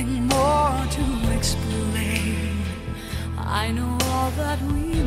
More to explain. I know all that we